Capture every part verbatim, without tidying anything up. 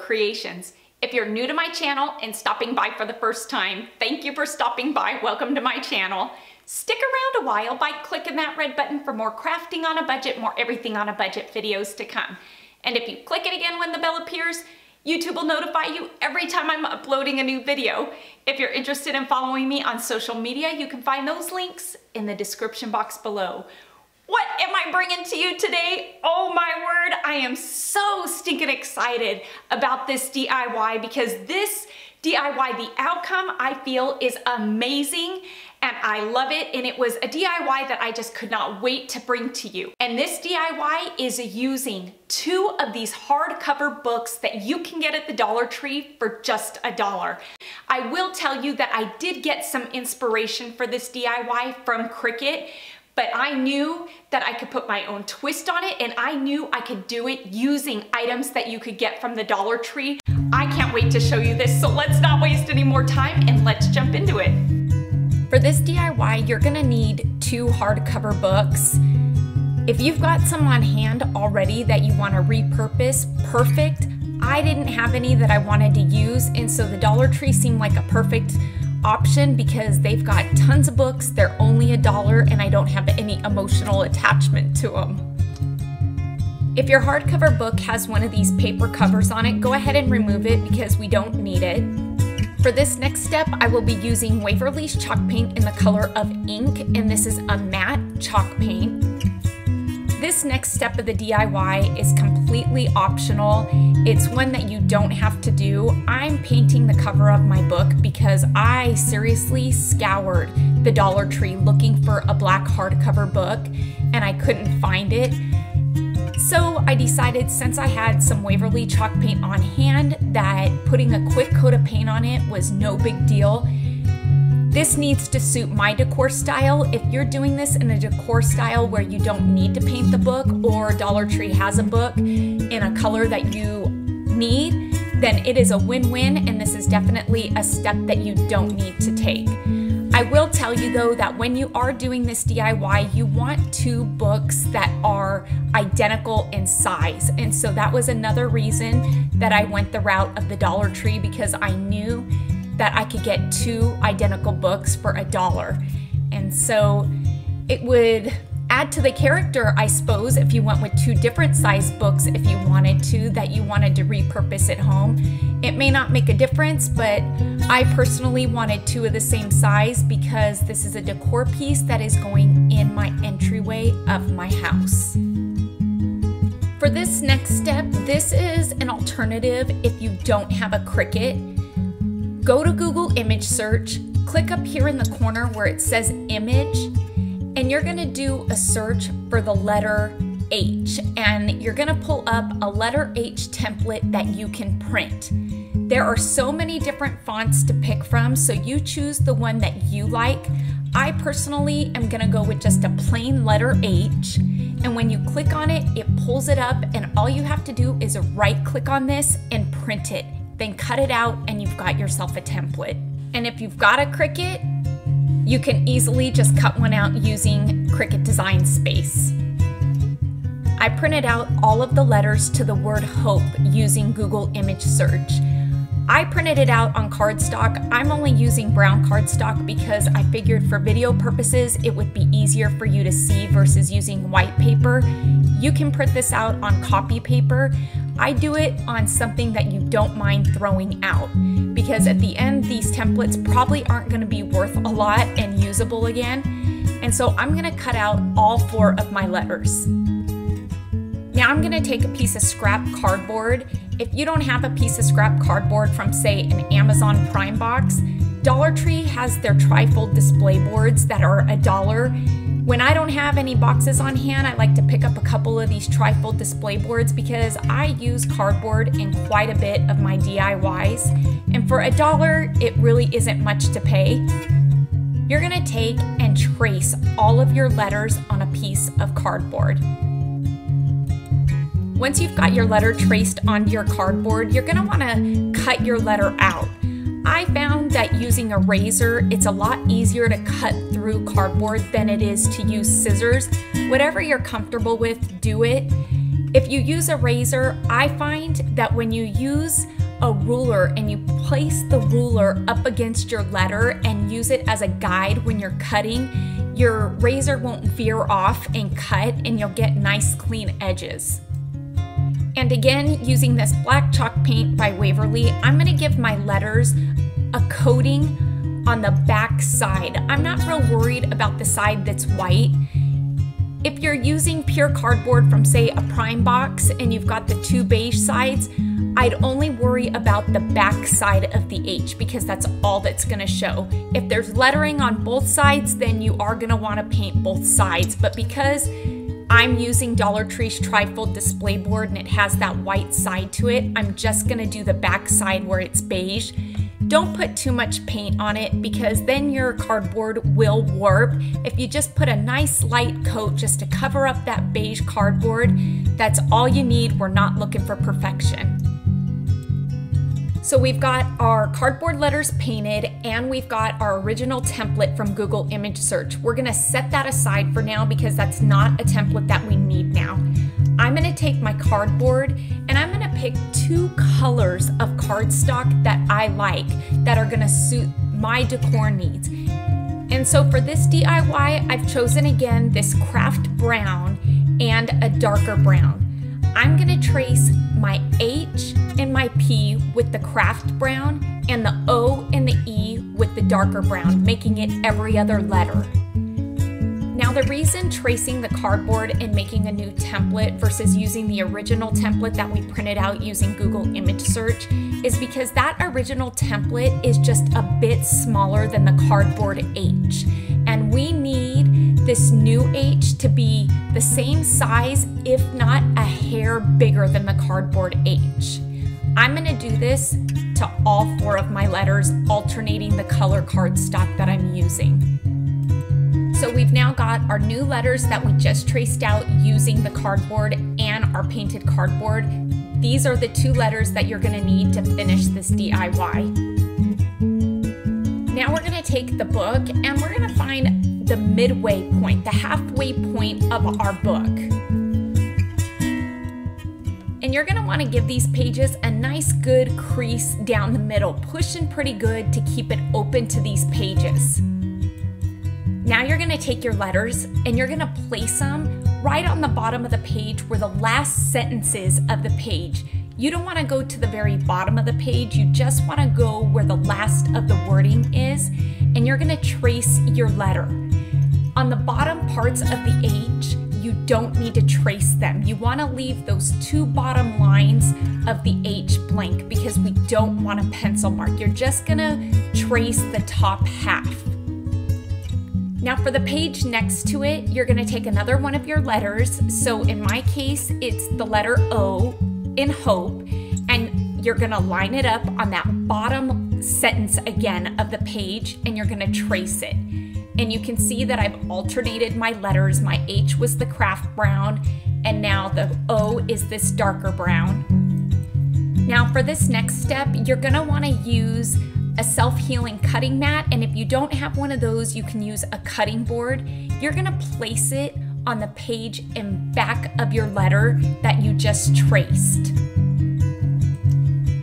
Creations. If you're new to my channel and stopping by for the first time, thank you for stopping by. Welcome to my channel. Stick around a while by clicking that red button for more crafting on a budget, more everything on a budget videos to come. And if you click it again when the bell appears, YouTube will notify you every time I'm uploading a new video. If you're interested in following me on social media, you can find those links in the description box below. What am I bringing to you today? Oh my word, I am so stinking excited about this D I Y because this D I Y, the outcome I feel is amazing and I love it, and it was a D I Y that I just could not wait to bring to you. And this D I Y is using two of these hardcover books that you can get at the Dollar Tree for just a dollar. I will tell you that I did get some inspiration for this D I Y from Cricut, but I knew that I could put my own twist on it, and I knew I could do it using items that you could get from the Dollar Tree. I can't wait to show you this, so let's not waste any more time and let's jump into it. For this D I Y, you're gonna need two hardcover books. If you've got some on hand already that you wanna repurpose, perfect. I didn't have any that I wanted to use, and so the Dollar Tree seemed like a perfect option because they've got tons of books, they're only a dollar, and I don't have any emotional attachment to them. If your hardcover book has one of these paper covers on it, go ahead and remove it because we don't need it. For this next step, I will be using Waverly's chalk paint in the color of ink, and this is a matte chalk paint. This next step of the D I Y is completely optional. It's one that you don't have to do. I'm painting the cover of my book because I seriously scoured the Dollar Tree looking for a black hardcover book and I couldn't find it. So I decided, since I had some Waverly chalk paint on hand, that putting a quick coat of paint on it was no big deal. This needs to suit my decor style. If you're doing this in a decor style where you don't need to paint the book, or Dollar Tree has a book in a color that you need, then it is a win-win, and this is definitely a step that you don't need to take. I will tell you though that when you are doing this D I Y, you want two books that are identical in size. And so that was another reason that I went the route of the Dollar Tree, because I knew that I could get two identical books for a dollar. And so it would add to the character, I suppose, if you went with two different size books if you wanted to, that you wanted to repurpose at home. It may not make a difference, but I personally wanted two of the same size because this is a decor piece that is going in my entryway of my house. For this next step, this is an alternative if you don't have a Cricut. Go to Google image search, click up here in the corner where it says image, and you're gonna do a search for the letter H, and you're gonna pull up a letter H template that you can print. There are so many different fonts to pick from, so you choose the one that you like. I personally am gonna go with just a plain letter H, and when you click on it, it pulls it up, and all you have to do is right click on this and print it. Then cut it out and you've got yourself a template. And if you've got a Cricut, you can easily just cut one out using Cricut Design Space. I printed out all of the letters to the word hope using Google image search. I printed it out on cardstock. I'm only using brown cardstock because I figured for video purposes it would be easier for you to see versus using white paper. You can print this out on copy paper. I do it on something that you don't mind throwing out because at the end these templates probably aren't going to be worth a lot and usable again. And so I'm going to cut out all four of my letters. Now I'm going to take a piece of scrap cardboard. If you don't have a piece of scrap cardboard from, say, an Amazon Prime box, Dollar Tree has their trifold display boards that are a dollar. When I don't have any boxes on hand, I like to pick up a couple of these trifold display boards because I use cardboard in quite a bit of my D I Ys, and for a dollar, it really isn't much to pay. You're gonna take and trace all of your letters on a piece of cardboard. Once you've got your letter traced onto your cardboard, you're gonna wanna cut your letter out. I found that using a razor, it's a lot easier to cut through cardboard than it is to use scissors. Whatever you're comfortable with, do it. If you use a razor, I find that when you use a ruler and you place the ruler up against your letter and use it as a guide when you're cutting, your razor won't veer off and cut, and you'll get nice clean edges. And again, using this black chalk paint by Waverly, I'm gonna give my letters a coating on the back side. I'm not real worried about the side that's white. If you're using pure cardboard from, say, a prime box and you've got the two beige sides, I'd only worry about the back side of the H because that's all that's gonna show. If there's lettering on both sides, then you are gonna wanna paint both sides, but because I'm using Dollar Tree's trifold display board and it has that white side to it, I'm just gonna do the back side where it's beige. Don't put too much paint on it because then your cardboard will warp. If you just put a nice light coat just to cover up that beige cardboard, that's all you need. We're not looking for perfection. So we've got our cardboard letters painted and we've got our original template from Google image search. We're gonna set that aside for now because that's not a template that we need now. I'm gonna take my cardboard and I'm gonna pick two colors of cardstock that I like that are gonna suit my decor needs. And so for this D I Y, I've chosen again this craft brown and a darker brown. I'm gonna trace my H and my P with the craft brown and the O and the E with the darker brown, making it every other letter. Now the reason tracing the cardboard and making a new template versus using the original template that we printed out using Google image search is because that original template is just a bit smaller than the cardboard H. And we need this new H to be the same size, if not a hair bigger than the cardboard H. I'm gonna do this to all four of my letters, alternating the color cardstock that I'm using. So we've now got our new letters that we just traced out using the cardboard and our painted cardboard. These are the two letters that you're gonna need to finish this D I Y. Now we're gonna take the book and we're gonna find the midway point, the halfway point of our book. And you're gonna wanna give these pages a nice good crease down the middle, pushing pretty good to keep it open to these pages. Now you're gonna take your letters and you're gonna place them right on the bottom of the page where the last sentences of the page. You don't wanna go to the very bottom of the page, you just wanna go where the last of the wording is, and you're gonna trace your letter. On the bottom parts of the H, you don't need to trace them. You wanna leave those two bottom lines of the H blank because we don't want a pencil mark. You're just gonna trace the top half. Now for the page next to it, you're gonna take another one of your letters. So in my case, it's the letter O in hope, and you're gonna line it up on that bottom sentence again of the page, and you're gonna trace it. And you can see that I've alternated my letters. My H was the craft brown, and now the O is this darker brown. Now for this next step, you're gonna wanna use a self-healing cutting mat, and if you don't have one of those, you can use a cutting board. You're gonna place it on the page and back of your letter that you just traced.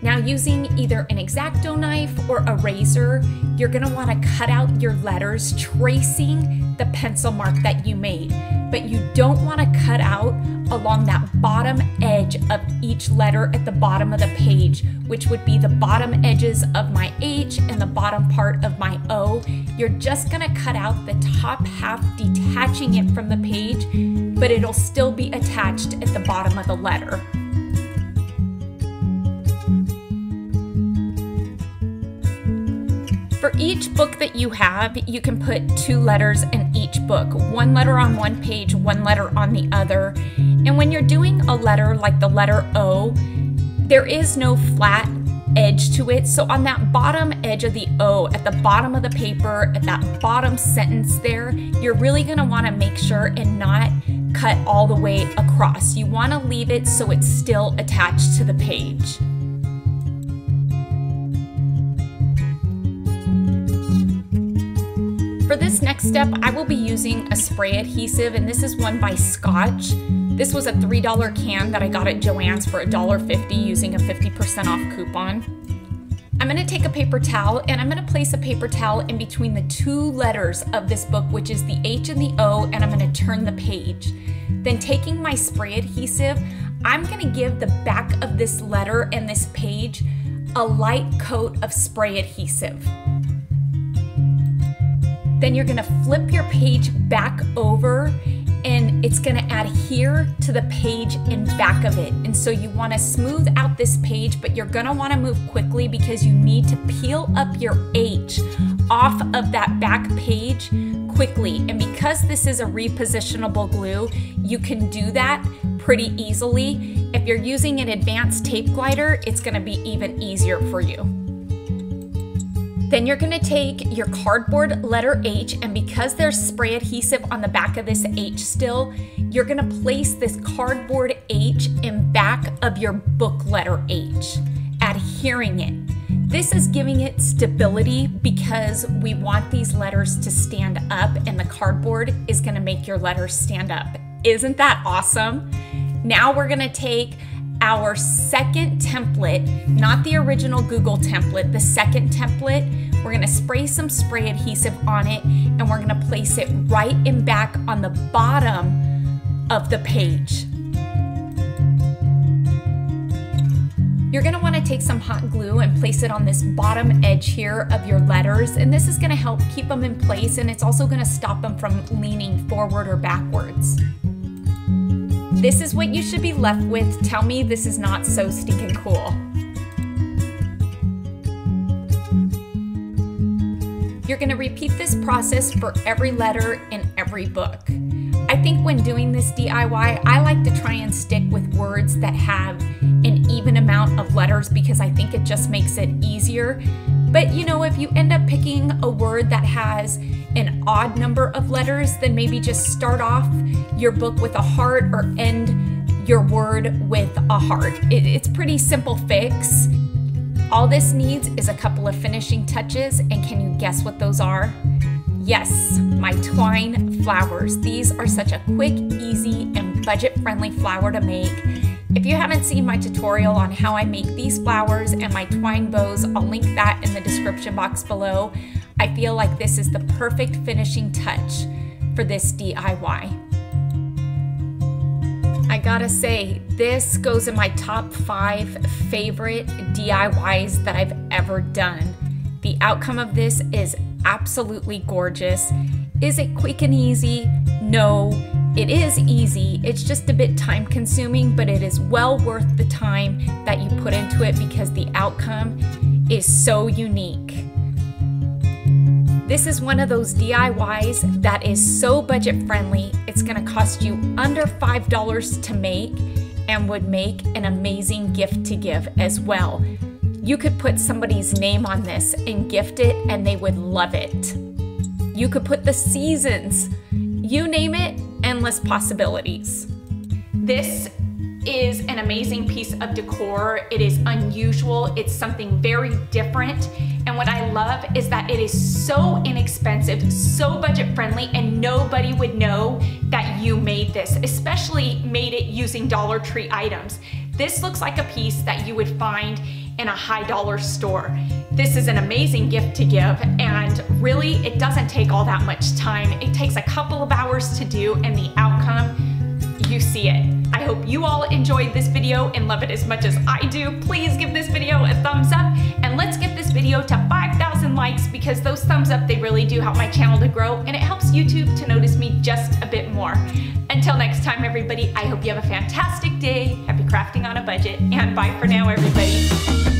Now using either an X-Acto knife or a razor, you're gonna wanna cut out your letters tracing the pencil mark that you made, but you don't wanna cut out along that bottom edge of each letter at the bottom of the page, which would be the bottom edges of my H and the bottom part of my O. You're just gonna cut out the top half, detaching it from the page, but it'll still be attached at the bottom of the letter. For each book that you have, you can put two letters in each book, one letter on one page, one letter on the other. And when you're doing a letter like the letter O, there is no flat edge to it. So on that bottom edge of the O, at the bottom of the paper, at that bottom sentence there, you're really gonna wanna make sure and not cut all the way across. You wanna leave it so it's still attached to the page. For this next step, I will be using a spray adhesive, and this is one by Scotch. This was a three dollar can that I got at Joann's for a dollar fifty using a fifty percent off coupon. I'm going to take a paper towel and I'm going to place a paper towel in between the two letters of this book, which is the H and the O, and I'm going to turn the page. Then taking my spray adhesive, I'm going to give the back of this letter and this page a light coat of spray adhesive. Then you're going to flip your page back over and it's going to adhere to the page in back of it. And so you want to smooth out this page, but you're going to want to move quickly because you need to peel up your H off of that back page quickly. And because this is a repositionable glue, you can do that pretty easily. If you're using an advanced tape glider, it's going to be even easier for you. Then you're gonna take your cardboard letter H, and because there's spray adhesive on the back of this H still, you're gonna place this cardboard H in back of your book letter H, adhering it. This is giving it stability because we want these letters to stand up, and the cardboard is gonna make your letters stand up. Isn't that awesome? Now we're gonna take our second template, not the original Google template, the second template. We're gonna spray some spray adhesive on it and we're gonna place it right in back on the bottom of the page. You're gonna wanna take some hot glue and place it on this bottom edge here of your letters, and this is gonna help keep them in place, and it's also gonna stop them from leaning forward or backwards. This is what you should be left with. Tell me this is not so stinking cool. You're gonna repeat this process for every letter in every book. I think when doing this D I Y, I like to try and stick with words that have an even amount of letters because I think it just makes it easier. But you know, if you end up picking a word that has an odd number of letters, then maybe just start off your book with a heart or end your word with a heart. It, it's pretty simple fix. All this needs is a couple of finishing touches, and can you guess what those are? Yes, my twine flowers. These are such a quick, easy, and budget-friendly flower to make. If you haven't seen my tutorial on how I make these flowers and my twine bows, I'll link that in the description box below. I feel like this is the perfect finishing touch for this D I Y. I gotta say, this goes in my top five favorite D I Ys that I've ever done. The outcome of this is absolutely gorgeous. Is it quick and easy? No. It is easy, it's just a bit time consuming, but it is well worth the time that you put into it because the outcome is so unique. This is one of those D I Ys that is so budget friendly, it's gonna cost you under five dollars to make and would make an amazing gift to give as well. You could put somebody's name on this and gift it and they would love it. You could put the seasons, you name it, endless possibilities. This is an amazing piece of decor. It is unusual. It's something very different. And what I love is that it is so inexpensive, so budget friendly, and nobody would know that you made this, especially made it using Dollar Tree items. This looks like a piece that you would find in a high dollar store. This is an amazing gift to give, and really it doesn't take all that much time. It takes a couple of hours to do, and the outcome, you see it. I hope you all enjoyed this video and love it as much as I do. Please give this video a thumbs up, and let's get this video to five thousand likes because those thumbs up, they really do help my channel to grow, and it helps YouTube to notice me just a bit more. Until next time, everybody, I hope you have a fantastic day, happy crafting on a budget, and bye for now, everybody.